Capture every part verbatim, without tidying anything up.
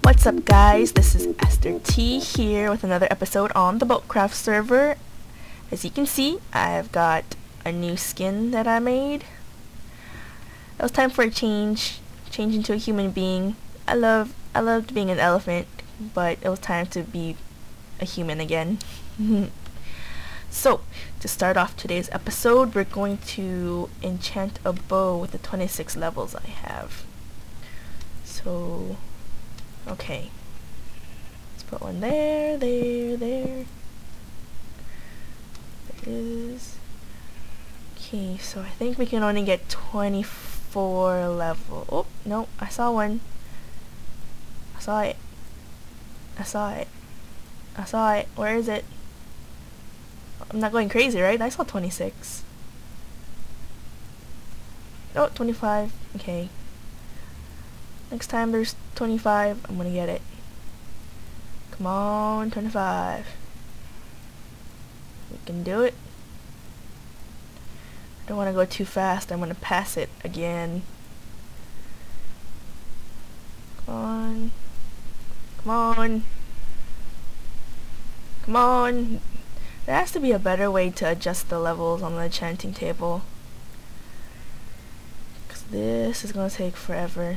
What's up guys, this is Aster T here with another episode on the Bolt Craft server. As you can see, I've got a new skin that I made. It was time for a change, change into a human being. I love, I loved being an elephant, but it was time to be a human again. So, to start off today's episode, we're going to enchant a bow with the twenty-six levels I have. So, okay. Let's put one there, there, there. There it is. Okay, so I think we can only get twenty-four level. Oh, no, I saw one. I saw it. I saw it. I saw it. Where is it? I'm not going crazy, right? I saw twenty-six. Oh, twenty-five. Okay. Next time there's twenty-five, I'm gonna get it. Come on, twenty-five. We can do it. I don't want to go too fast. I'm gonna pass it again. Come on. Come on. Come on. There has to be a better way to adjust the levels on the enchanting table, because this is going to take forever.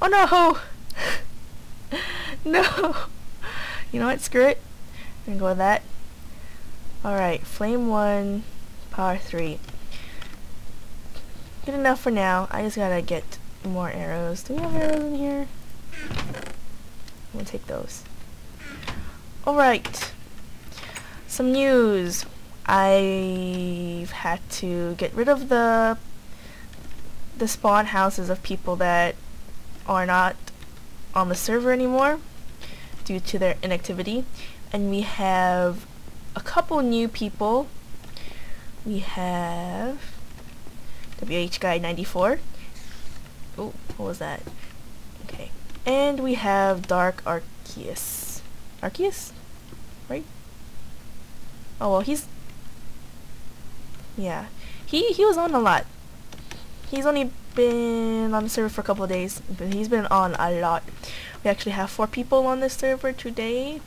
Oh no! No! You know what, screw it. I'm going to go with that. Alright, flame one, power three. Good enough for now. I just gotta get more arrows. Do we have arrows in here? I'm going to take those. Alright, some news. I've had to get rid of the the spawn houses of people that are not on the server anymore due to their inactivity, and we have a couple new people. We have whguy ninety-four. Oh, what was that? Okay, and we have Dark Arceus. Arceus? Right? Oh well, he's... Yeah. He he was on a lot. He's only been on the server for a couple of days, but he's been on a lot. We actually have four people on this server today.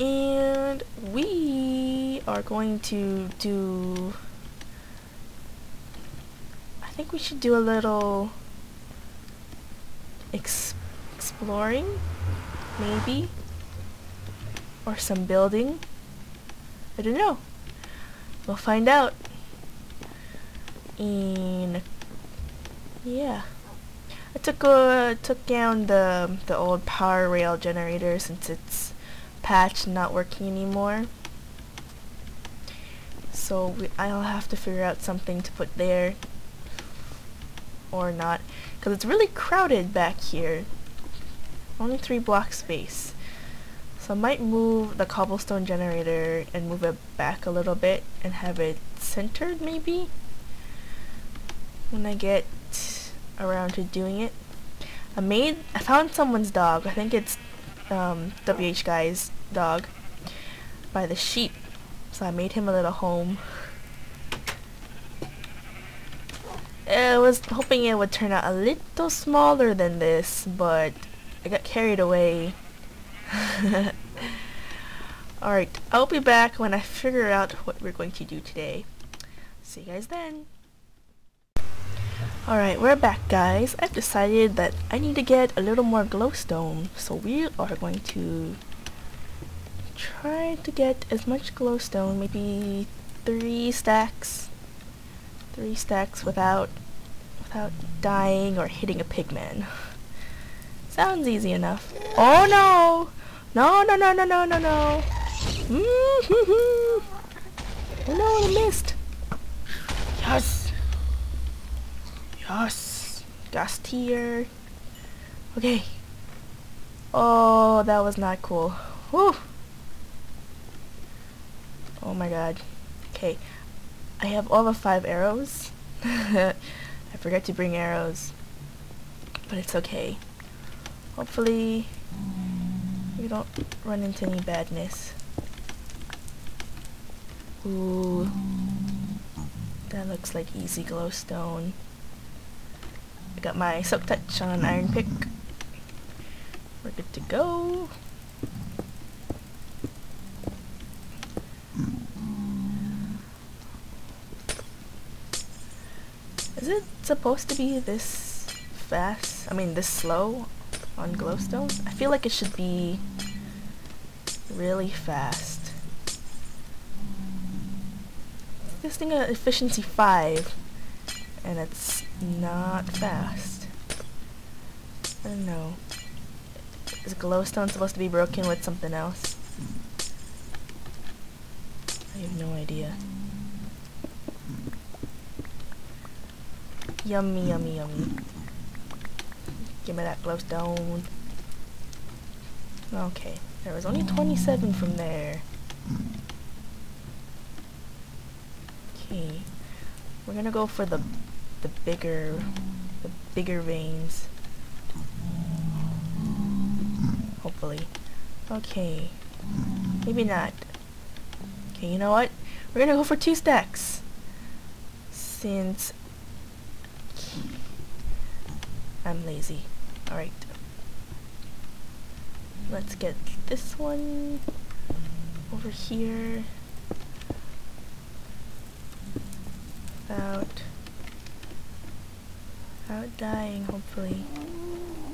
And we are going to do... I think we should do a little... Ex exploring? Maybe, or some building. I don't know. We'll find out. And yeah, I took uh, took down the the old power rail generator since it's patched, not working anymore. So we, I'll have to figure out something to put there, or not, because it's really crowded back here. Only three block space, so I might move the cobblestone generator and move it back a little bit and have it centered maybe when I get around to doing it. I made I found someone's dog. I think it's um, whguy's dog by the sheep, so I made him a little home. I was hoping it would turn out a little smaller than this, but I got carried away. Alright, I'll be back when I figure out what we're going to do today. See you guys then. Alright, we're back guys. I've decided that I need to get a little more glowstone. So we are going to try to get as much glowstone, maybe three stacks. Three stacks without without dying or hitting a pigman. Sounds easy enough. Oh no! No, no, no, no, no, no, no! Mm-hmm. Oh no, I missed! Yes! Yes! Gas tier! Okay. Oh, that was not cool. Whew! Oh my god. Okay. I have all the five arrows. I forgot to bring arrows. But it's okay. Hopefully, we don't run into any badness. Ooh, that looks like easy glowstone. got my silk touch on an iron pick. We're good to go. Is it supposed to be this fast? I mean, this slow on glowstone? I feel like it should be really fast. This thing at efficiency five, and it's not fast. I don't know. Is glowstone supposed to be broken with something else? I have no idea. Yummy, yummy, yummy. Give me that glowstone. Okay, there was only twenty-seven from there. Okay, we're gonna go for the the bigger the bigger veins. Hopefully. Okay, maybe not. Okay, you know what? We're gonna go for two stacks, since I'm lazy. Alright. Let's get this one over here. Without, without dying, hopefully.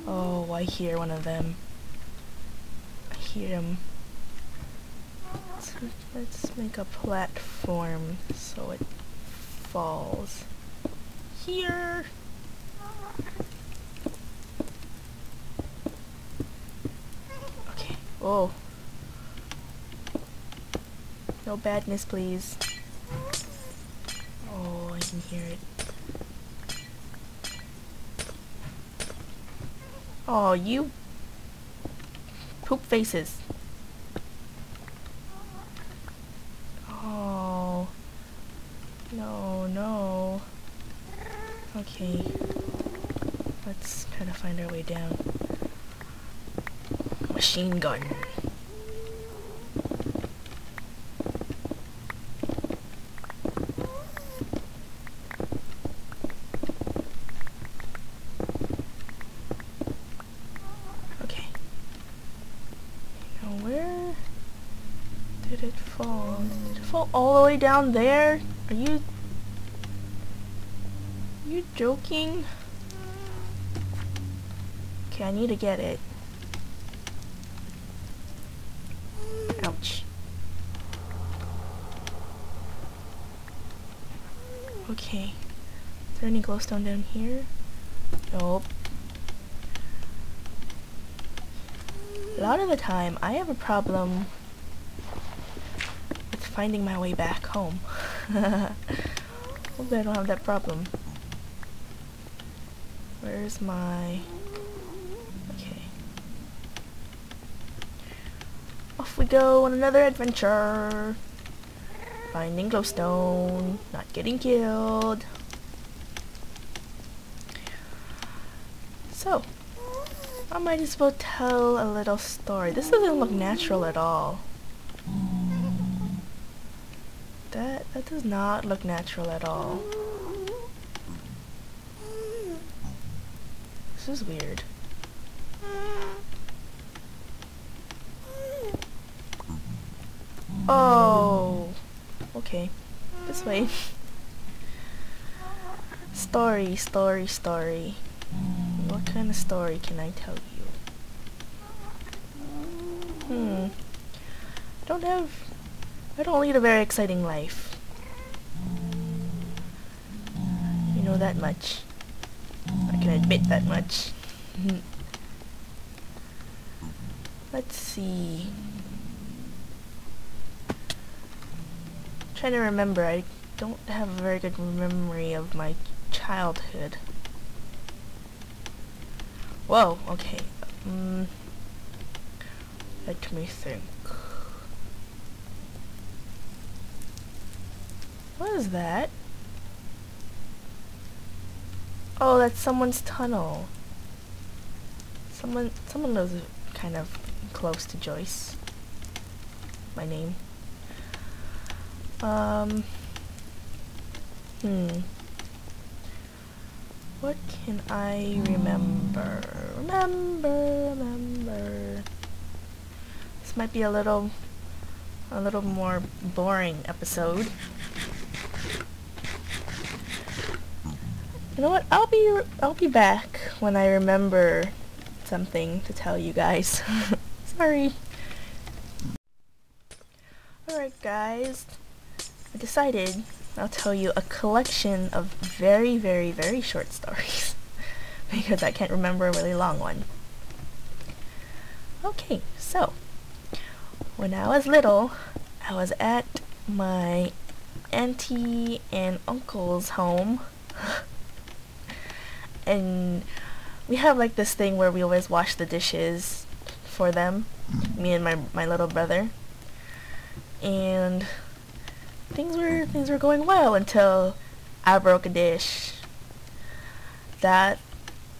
Oh, I hear one of them. I hear him. Let's, let's make a platform so it falls here. Oh. No badness, please. Oh, I can hear it. Oh, you poop faces. Oh. No, no. Okay. Let's try to find our way down. Machine gun. Okay. Now where did it fall? Did it fall all the way down there? Are you... Are you joking? Okay, I need to get it. Okay, is there any glowstone down here? Nope. A lot of the time, I have a problem with finding my way back home. Hopefully I don't have that problem. Where's my... Okay. Off we go on another adventure! Finding glowstone, not getting killed. So, I might as well tell a little story. This doesn't look natural at all. That, that does not look natural at all. This is weird. Oh. Okay, this way. Story, story, story. What kind of story can I tell you? Hmm. I don't have... I don't lead a very exciting life. You know that much. I can admit that much. Let's see. Trying to remember. I don't have a very good memory of my childhood. Whoa, okay. Um, let me think. What is that? Oh, that's someone's tunnel. Someone someone lives kind of close to Joyce. My name. Um, hmm. What can I remember? Remember, remember. This might be a little, a little more boring episode. You know what? I'll be, I'll be back when I remember something to tell you guys. Sorry. Alright, guys. I decided I'll tell you a collection of very, very, very short stories because I can't remember a really long one. Okay, so when I was little, I was at my auntie and uncle's home, and we have like this thing where we always wash the dishes for them, me and my my little brother, and Things were things were going well until I broke a dish. That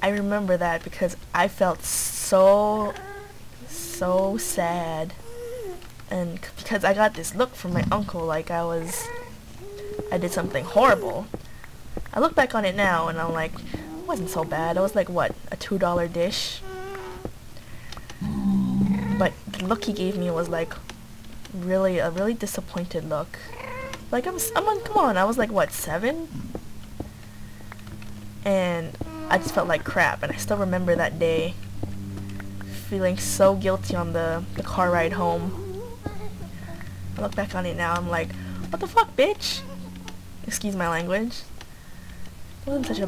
I remember that because I felt so so sad, and because I got this look from my uncle like I was I did something horrible. I look back on it now and I'm like, it wasn't so bad. It was like what, a two dollar dish. But the look he gave me was like really a really disappointed look. Like, I'm, I'm on, come on, I was like, what, seven? And I just felt like crap, and I still remember that day feeling so guilty on the, the car ride home. I look back on it now, I'm like, what the fuck, bitch? Excuse my language. It wasn't such a,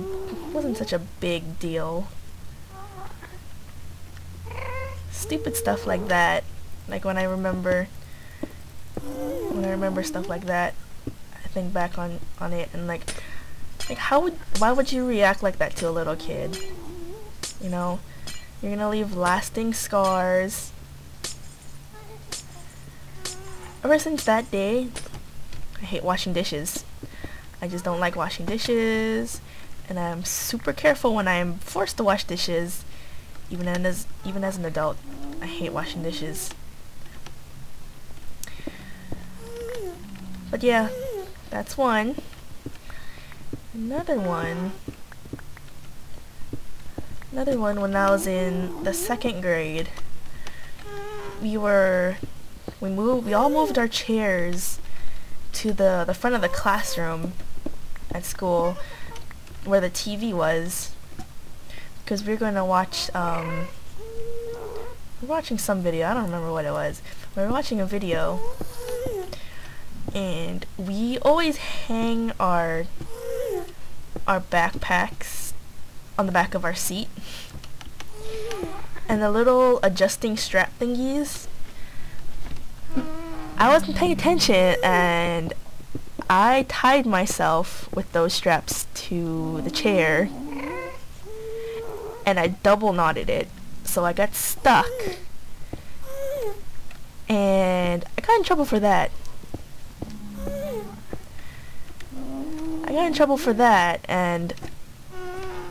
wasn't such a big deal. Stupid stuff like that, like when I remember, when I remember stuff like that, think back on on it and like like how would why would you react like that to a little kid? You know, you're gonna leave lasting scars. Ever since that day, I hate washing dishes. I just don't like washing dishes, and I'm super careful when I'm forced to wash dishes, even as even as an adult. I hate washing dishes. But yeah, that's one. Another one. Another one when I was in the second grade. We were, we moved, we all moved our chairs to the, the front of the classroom at school where the T V was, because we were going to watch, um, we were watching some video, I don't remember what it was. We were watching a video, and we always hang our our backpacks on the back of our seat, and the little adjusting strap thingies, I wasn't paying attention and I tied myself with those straps to the chair, and I double knotted it, so I got stuck, and I got in trouble for that. I got in trouble for that, and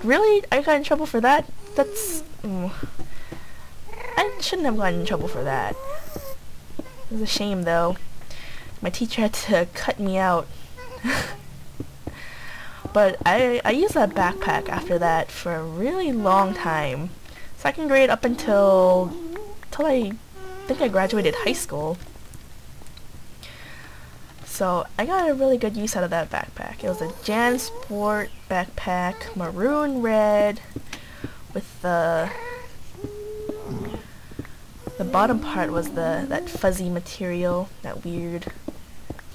really, I got in trouble for that? That's... Mm, I shouldn't have gotten in trouble for that. It was a shame, though. My teacher had to cut me out. But I, I used that backpack after that for a really long time. Second grade up until... until I think I graduated high school. So I got a really good use out of that backpack. It was a Jansport backpack, maroon red, with the the bottom part was the that fuzzy material, that weird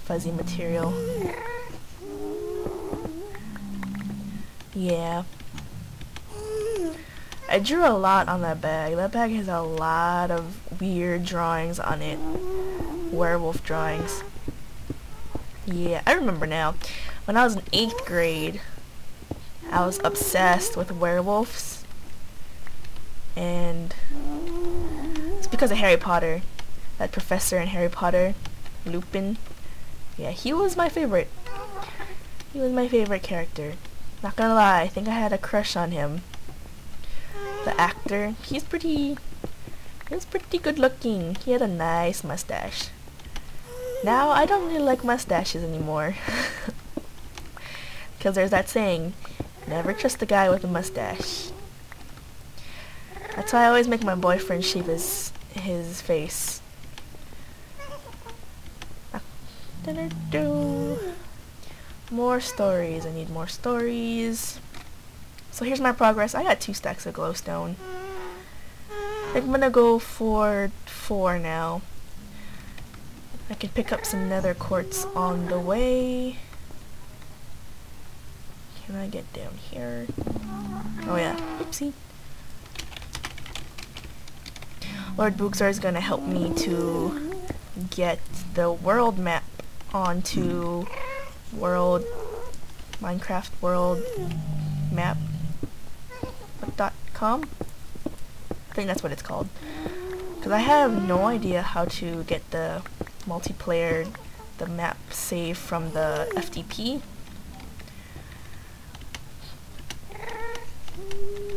fuzzy material. Yeah, I drew a lot on that bag. That bag has a lot of weird drawings on it, werewolf drawings. Yeah, I remember now. When I was in eighth grade, I was obsessed with werewolves, and it's because of Harry Potter. That professor in Harry Potter, Lupin. Yeah, he was my favorite. He was my favorite character. Not gonna lie, I think I had a crush on him. The actor, he's pretty. He was pretty good looking. He had a nice mustache. Now, I don't really like mustaches anymore. Because there's that saying, Never trust the guy with a mustache. That's why I always make my boyfriend shave his, his face. More stories. I need more stories. So here's my progress. I got two stacks of glowstone. I think I'm gonna go for four now. I can pick up some nether quartz on the way. Can I get down here? Oh yeah. Oopsie. Lord Boogzor is gonna help me to get the world map onto world Minecraft world map dot com. I think that's what it's called. Cause I have no idea how to get the multiplayer, the map save from the F T P.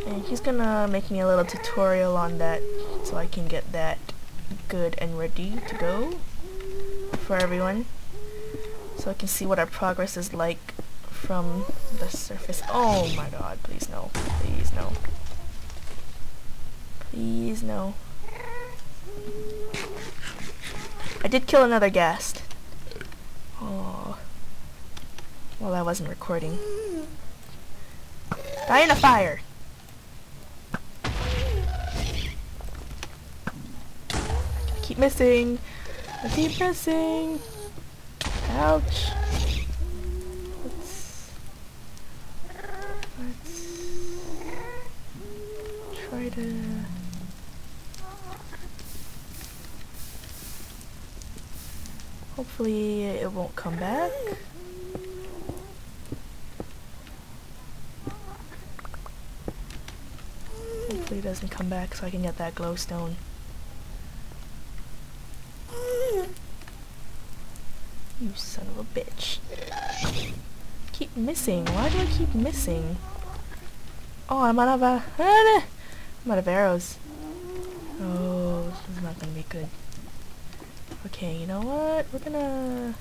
And he's gonna make me a little tutorial on that so I can get that good and ready to go for everyone. So I can see what our progress is like from the surface. Oh my god, please no. Please no. Please no. I did kill another ghast. Oh. Well, I wasn't recording. Die in a fire! I keep missing. I keep missing. Ouch. Let's, let's try to... Hopefully it won't come back. Hopefully it doesn't come back so I can get that glowstone. You son of a bitch. Keep missing. Why do I keep missing? Oh, I'm out of uh, I'm out of arrows. Oh, this is not gonna be good. Okay, you know what? We're gonna...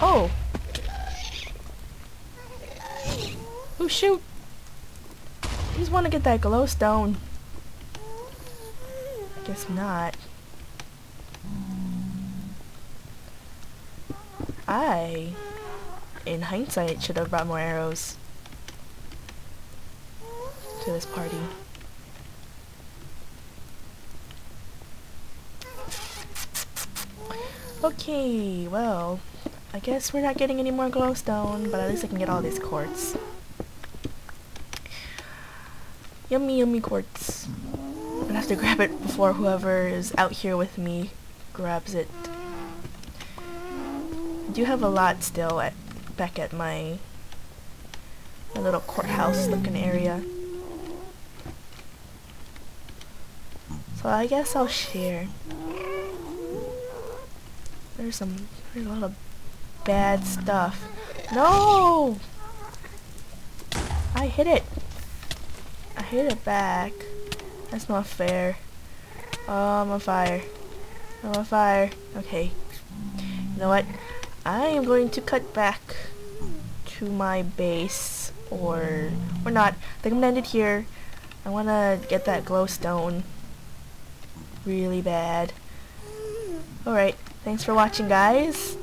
Oh! Oh shoot! I just wanna get that glowstone. Guess not. I, in hindsight, should have brought more arrows to this party. Okay, well, I guess we're not getting any more glowstone, but at least I can get all these quartz. Yummy, yummy quartz. I'm gonna have to grab it before whoever is out here with me grabs it. I do have a lot still at back at my, my little courthouse looking area. So I guess I'll share. There's some there's a lot of bad stuff. No! I hit it. I hit it back. That's not fair. Oh, I'm on fire. I'm on fire. Okay. You know what? I am going to cut back to my base, or or not. I think I'm gonna end it here. I wanna get that glowstone really bad. Alright, thanks for watching, guys.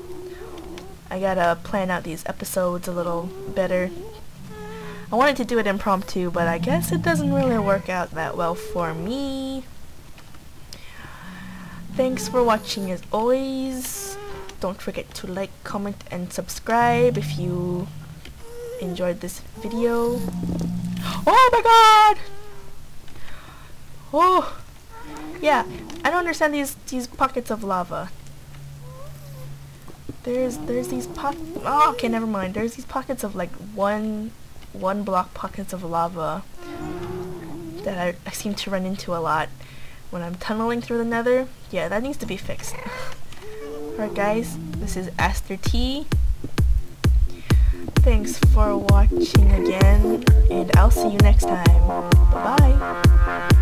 I gotta plan out these episodes a little better. I wanted to do it impromptu, but I guess it doesn't really work out that well for me. Thanks for watching as always. Don't forget to like, comment, and subscribe if you enjoyed this video. Oh my god! Oh! Yeah, I don't understand these these pockets of lava. There's there's these po- Oh, okay, never mind. There's these pockets of like one one block pockets of lava that I, I seem to run into a lot when I'm tunneling through the nether. Yeah, that needs to be fixed. Alright guys, this is Aster T. Thanks for watching again, and I'll see you next time. Bye-bye.